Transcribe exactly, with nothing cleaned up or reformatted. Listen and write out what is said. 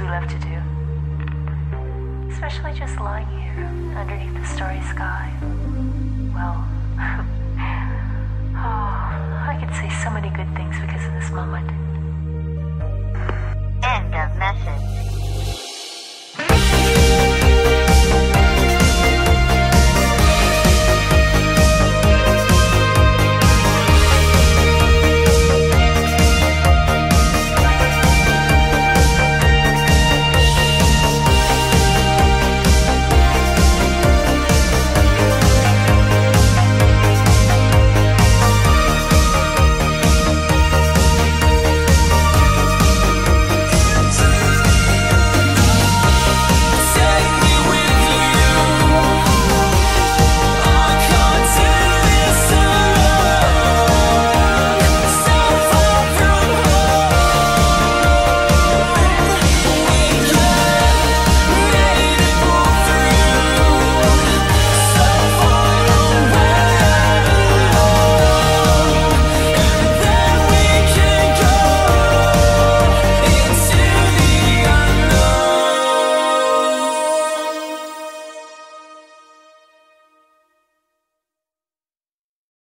true love to do. Especially just lying here underneath the starry sky. Well, oh, I could say so many good things because of this moment. End of message.